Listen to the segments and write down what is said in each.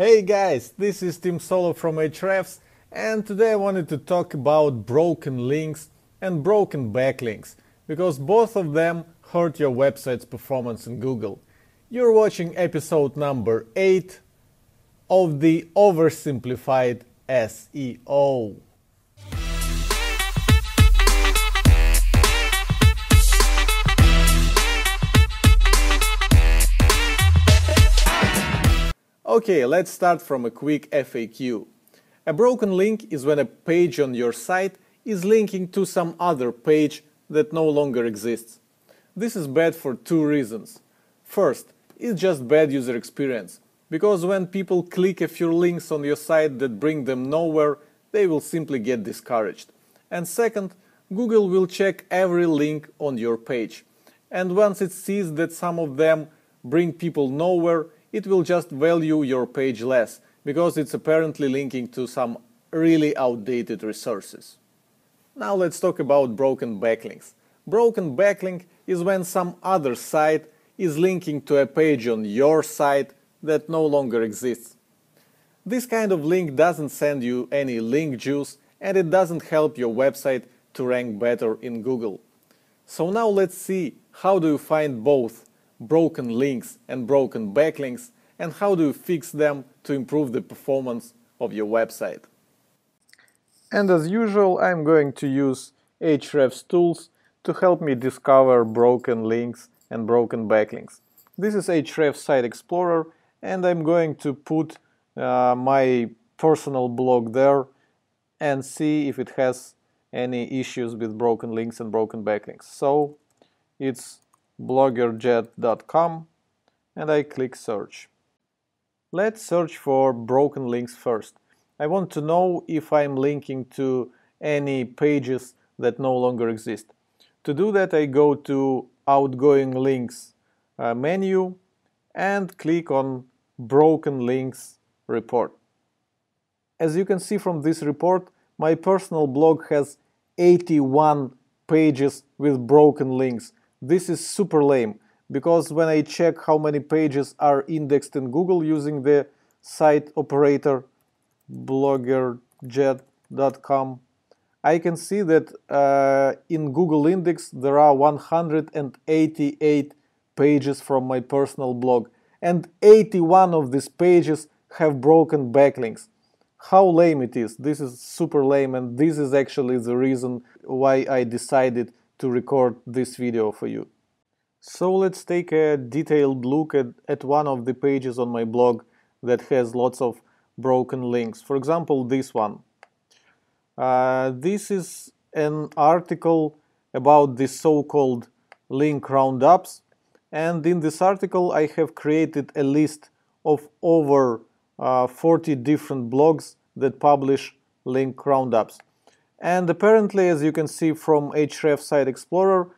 Hey guys, this is Tim Soulo from Ahrefs, and today I wanted to talk about broken links and broken backlinks, because both of them hurt your website's performance in Google. You're watching episode number 8 of the Oversimplified SEO. Okay, let's start from a quick FAQ. A broken link is when a page on your site is linking to some other page that no longer exists. This is bad for two reasons. First, it's just bad user experience, because when people click a few links on your site that bring them nowhere, they will simply get discouraged. And second, Google will check every link on your page. And once it sees that some of them bring people nowhere, it will just value your page less, because it's apparently linking to some really outdated resources. Now let's talk about broken backlinks. Broken backlink is when some other site is linking to a page on your site that no longer exists. This kind of link doesn't send you any link juice, and it doesn't help your website to rank better in Google. So now let's see, how do you find both broken links and broken backlinks, and how do you fix them to improve the performance of your website? And as usual, I'm going to use Ahrefs tools to help me discover broken links and broken backlinks. This is Ahrefs Site Explorer, and I'm going to put my personal blog there and see if it has any issues with broken links and broken backlinks. So it's bloggerjet.com, and I click search. Let's search for broken links first. I want to know if I'm linking to any pages that no longer exist. To do that, I go to outgoing links menu and click on broken links report. As you can see from this report, my personal blog has 81 pages with broken links. This is super lame, because when I check how many pages are indexed in Google using the site operator bloggerjet.com, I can see that in Google Index there are 188 pages from my personal blog, and 81 of these pages have broken backlinks. How lame it is! This is super lame, and this is actually the reason why I decided to record this video for you. So let's take a detailed look at one of the pages on my blog that has lots of broken links. For example, this one. This is an article about the so-called link roundups, and in this article I have created a list of over 40 different blogs that publish link roundups. And apparently, as you can see from Ahrefs Site Explorer,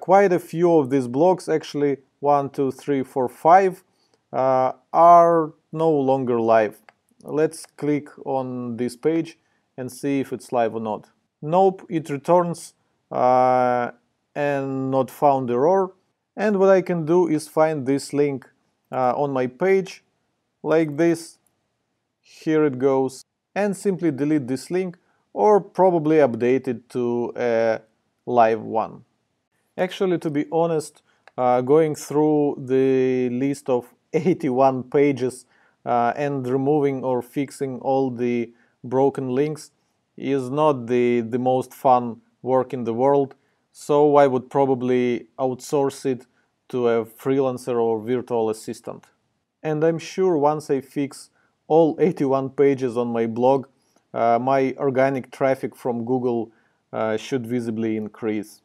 quite a few of these blogs, actually 1, 2, 3, 4, 5, are no longer live. Let's click on this page and see if it's live or not. Nope, it returns and not found error. And what I can do is find this link on my page, like this. Here it goes, and simply delete this link, or probably update it to a live one. Actually, to be honest, going through the list of 81 pages and removing or fixing all the broken links is not the most fun work in the world, so I would probably outsource it to a freelancer or virtual assistant. And I'm sure once I fix all 81 pages on my blog, my organic traffic from Google should visibly increase.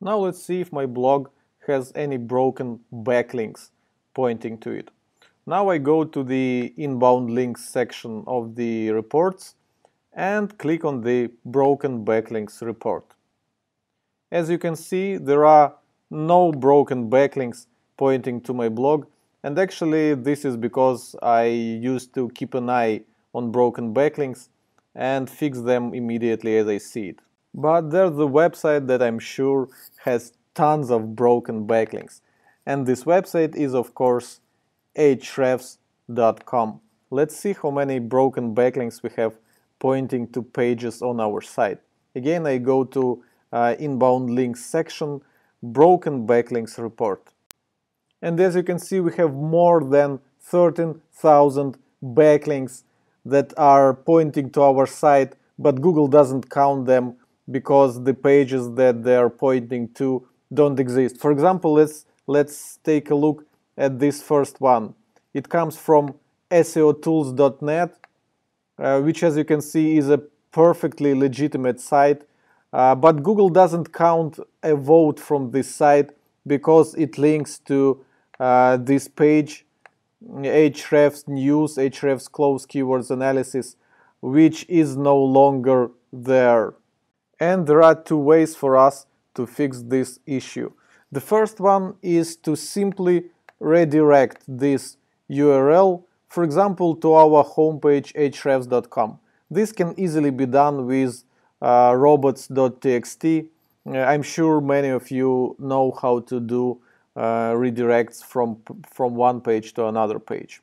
Now let's see if my blog has any broken backlinks pointing to it. Now I go to the inbound links section of the reports and click on the broken backlinks report. As you can see, there are no broken backlinks pointing to my blog, and actually this is because I used to keep an eye on broken backlinks and fix them immediately as I see it. But there's a website that I'm sure has tons of broken backlinks, and this website is of course ahrefs.com. Let's see how many broken backlinks we have pointing to pages on our site. Again, I go to inbound links section, broken backlinks report. And as you can see, we have more than 13,000 backlinks that are pointing to our site, but Google doesn't count them because the pages that they are pointing to don't exist. For example, let's take a look at this first one. It comes from seotools.net, which, as you can see, is a perfectly legitimate site, but Google doesn't count a vote from this site because it links to this page, Ahrefs news, Ahrefs close keywords analysis, which is no longer there. And there are two ways for us to fix this issue. The first one is to simply redirect this URL, for example, to our homepage ahrefs.com. This can easily be done with robots.txt. I'm sure many of you know how to do redirects from one page to another page.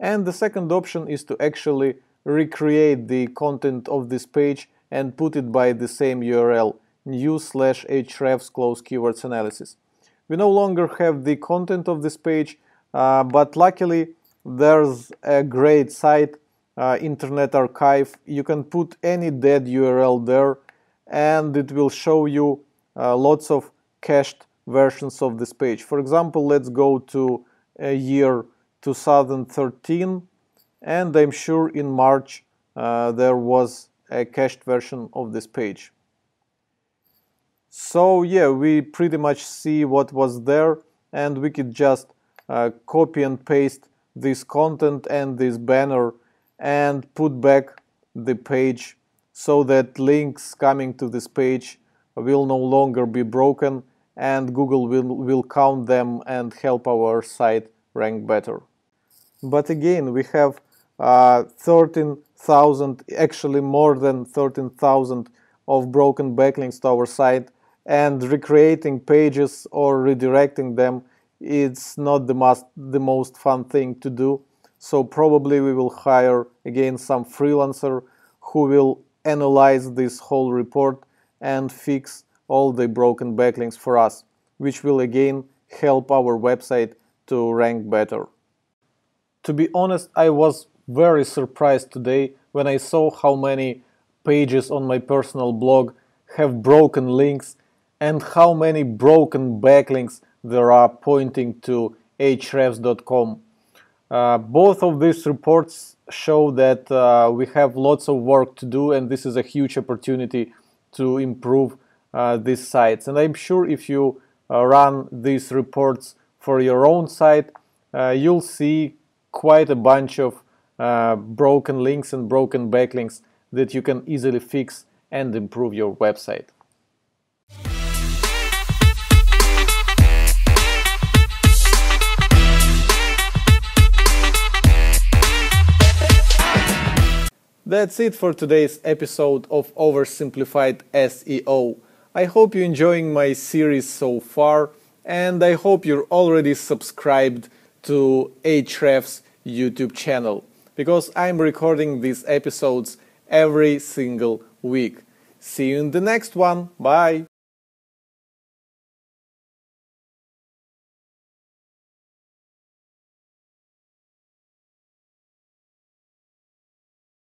And the second option is to actually recreate the content of this page and put it by the same URL, news/ahrefs close keywords analysis. We no longer have the content of this page, but luckily there's a great site, Internet Archive. You can put any dead URL there and it will show you lots of cached versions of this page. For example, let's go to a year 2013, and I'm sure in March there was a cached version of this page. So yeah, we pretty much see what was there, and we could just copy and paste this content and this banner and put back the page so that links coming to this page will no longer be broken, and Google will count them and help our site rank better. But again, we have 13,000, actually more than 13,000 of broken backlinks to our site, and recreating pages or redirecting them, it's not the most fun thing to do. So probably we will hire again some freelancer who will analyze this whole report and fix all the broken backlinks for us, which will again help our website to rank better. To be honest, I was very surprised today when I saw how many pages on my personal blog have broken links and how many broken backlinks there are pointing to ahrefs.com. Both of these reports show that we have lots of work to do, and this is a huge opportunity to improve these sites. And I'm sure if you run these reports for your own site, you'll see quite a bunch of broken links and broken backlinks that you can easily fix and improve your website. That's it for today's episode of Oversimplified SEO. I hope you're enjoying my series so far, and I hope you're already subscribed to Ahrefs' YouTube channel, because I'm recording these episodes every single week. See you in the next one. Bye!